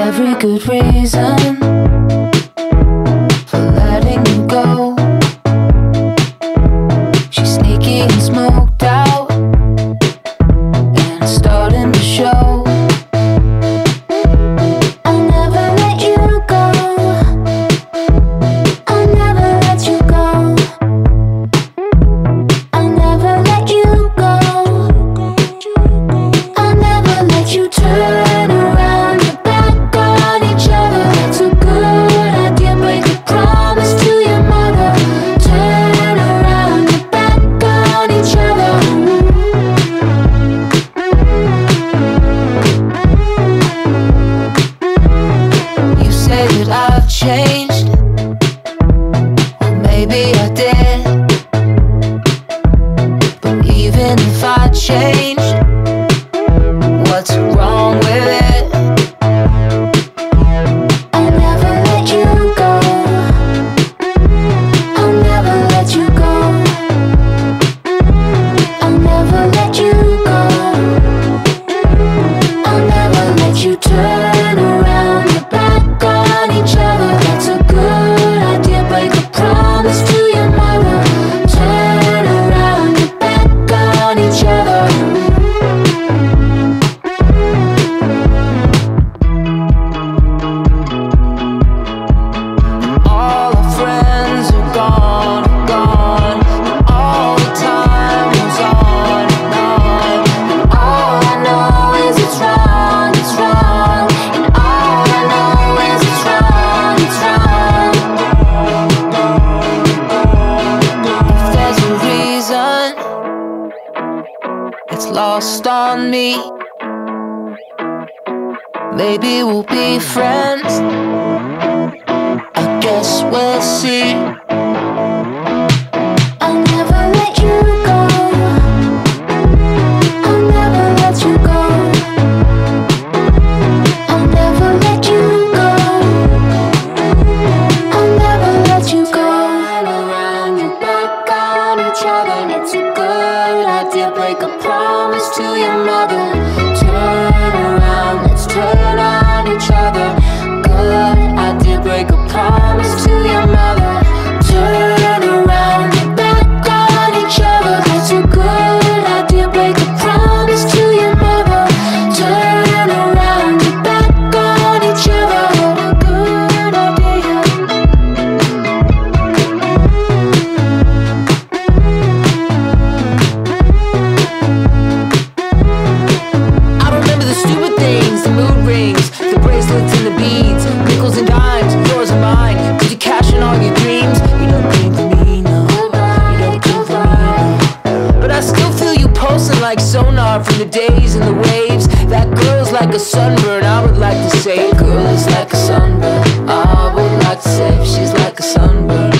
every good reason for letting you go. She's sneaky and smoked out, and it's starting to show. I'll never let you go. I'll never let you go. I'll never let you go. I'll never let you turn. Changed, well maybe I did, but even if I changed, what's wrong with it? I'll never let you go. I'll never let you go. I'll never let you go. I'll never let you turn around your back on each other. It's lost on me. Maybe we'll be friends, I guess we'll see. I'll never let you go. I'll never let you go. I'll never let you go. I'll never let you go. Turn around your back on each other, and it's a good idea. Break a promise to your mother, turn around, let's turn on each other. Good idea, break a promise to your mother. Turn around, get back on each other. That's a good idea, break a promise to your mother. Turn around, get back on each other. A good idea. The mood rings, the bracelets and the beads, nickels and dimes, yours and mine. Did you cash in all your dreams? You don't cling for me, no. You don't cling for me, no. But I still feel you pulsing like sonar from the days and the waves. That girl's like a sunburn, I would like to say. Girl is like a sunburn, I would like to say. She's like a sunburn.